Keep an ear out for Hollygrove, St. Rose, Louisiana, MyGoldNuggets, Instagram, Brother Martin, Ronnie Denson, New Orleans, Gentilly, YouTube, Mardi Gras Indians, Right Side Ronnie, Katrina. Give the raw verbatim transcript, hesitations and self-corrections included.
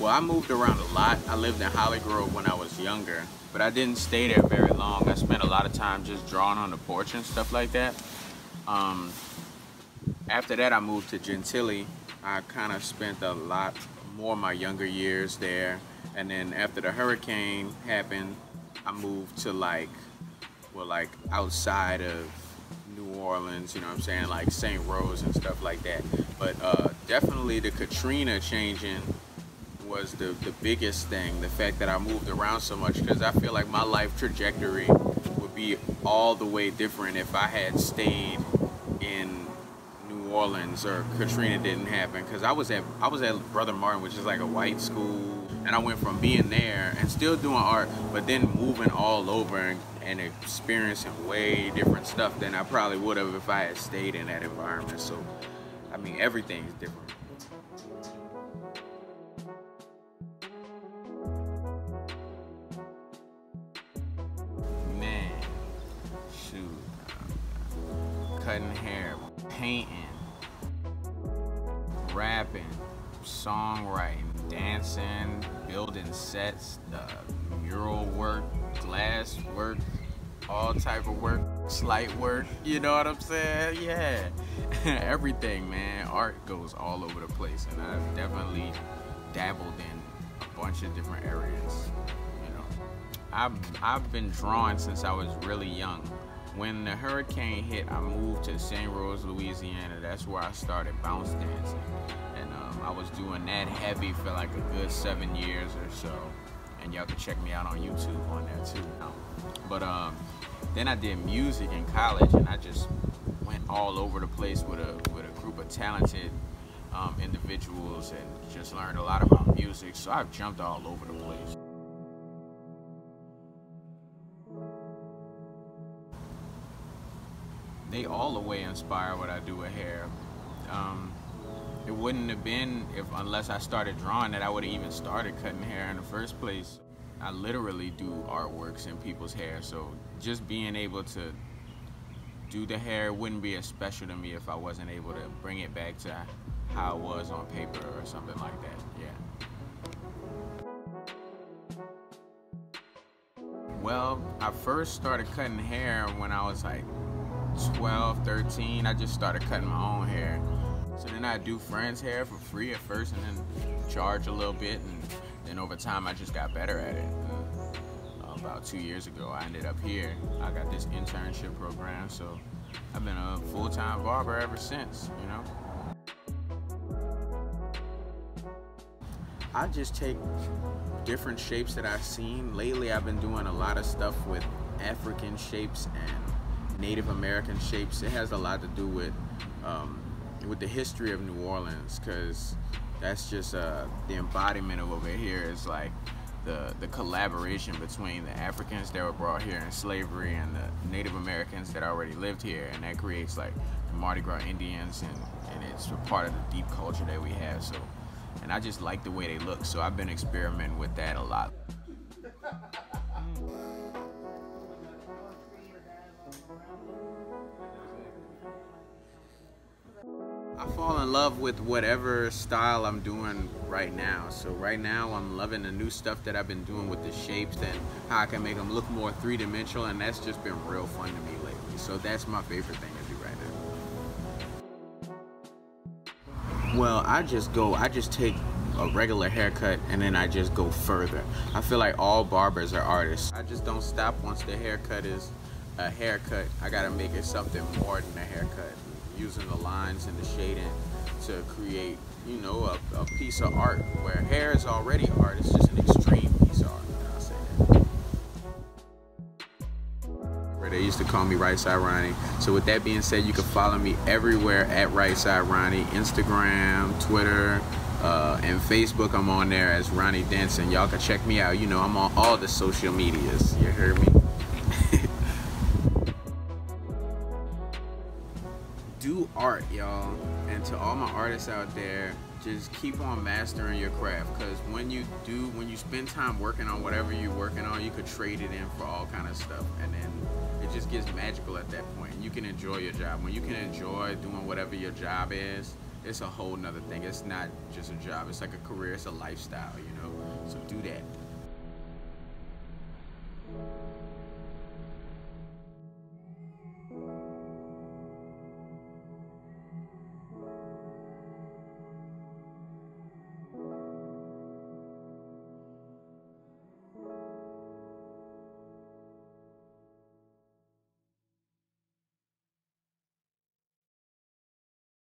Well, I moved around a lot. I lived in Hollygrove when I was younger, but I didn't stay there very long. I spent a lot of time just drawing on the porch and stuff like that. Um, after that, I moved to Gentilly. I kind of spent a lot more of my younger years there. And then after the hurricane happened, I moved to like, well, like outside of New Orleans, you know what I'm saying? Like Saint Rose and stuff like that. But uh, definitely the Katrina changing was the, the biggest thing, the fact that I moved around so much, because I feel like my life trajectory would be all the way different if I had stayed in New Orleans or Katrina didn't happen. Because I was at I was at Brother Martin, which is like a white school, and I went from being there and still doing art, but then moving all over and, and experiencing way different stuff than I probably would have if I had stayed in that environment. So, I mean, everything's different. Cutting hair, painting, rapping, songwriting, dancing, building sets, the mural work, glass work, all type of work, slight work, you know what I'm saying? Yeah, everything, man. Art goes all over the place, and I've definitely dabbled in a bunch of different areas, you know. I've, I've been drawing since I was really young. When the hurricane hit, I moved to Saint Rose, Louisiana. That's where I started bounce dancing. And um, I was doing that heavy for like a good seven years or so. And y'all can check me out on YouTube on that too. But um, then I did music in college, and I just went all over the place with a, with a group of talented um, individuals and just learned a lot about music. So I've jumped all over the place. They all the way inspire what I do with hair. Um, it wouldn't have been if unless I started drawing that I would have even started cutting hair in the first place. I literally do artworks in people's hair, so just being able to do the hair wouldn't be as special to me if I wasn't able to bring it back to how it was on paper or something like that, yeah. Well, I first started cutting hair when I was like twelve, thirteen, I just started cutting my own hair. So then I do friends' hair for free at first and then charge a little bit, and then over time I just got better at it. Uh, about two years ago I ended up here. I got this internship program, so I've been a full-time barber ever since, you know? I just take different shapes that I've seen. Lately I've been doing a lot of stuff with African shapes and Native American shapes. It has a lot to do with um, with the history of New Orleans, because that's just uh, the embodiment of over here is like the, the collaboration between the Africans that were brought here in slavery and the Native Americans that already lived here, and that creates like the Mardi Gras Indians, and, and it's a part of the deep culture that we have. So, and I just like the way they look, so I've been experimenting with that a lot. I fall in love with whatever style I'm doing right now. So right now I'm loving the new stuff that I've been doing with the shapes and how I can make them look more three-dimensional, and that's just been real fun to me lately. So that's my favorite thing to do right now. Well, I just go, I just take a regular haircut and then I just go further. I feel like all barbers are artists. I just don't stop once the haircut is a haircut. I gotta make it something more than a haircut. Using the lines and the shading to create, you know, a, a piece of art where hair is already art. It's just an extreme piece of art, I'll say that. They used to call me Right Side Ronnie. So with that being said, you can follow me everywhere at Right Side Ronnie. Instagram, Twitter, uh, and Facebook. I'm on there as Ronnie Denson. Y'all can check me out. You know, I'm on all the social medias. You heard me? Do art, y'all, and to all my artists out there, just keep on mastering your craft, because when you do, when you spend time working on whatever you're working on, you could trade it in for all kind of stuff, and then it just gets magical at that point. You can enjoy your job. When you can enjoy doing whatever your job is, it's a whole nother thing. It's not just a job. It's like a career. It's a lifestyle, you know? So do that.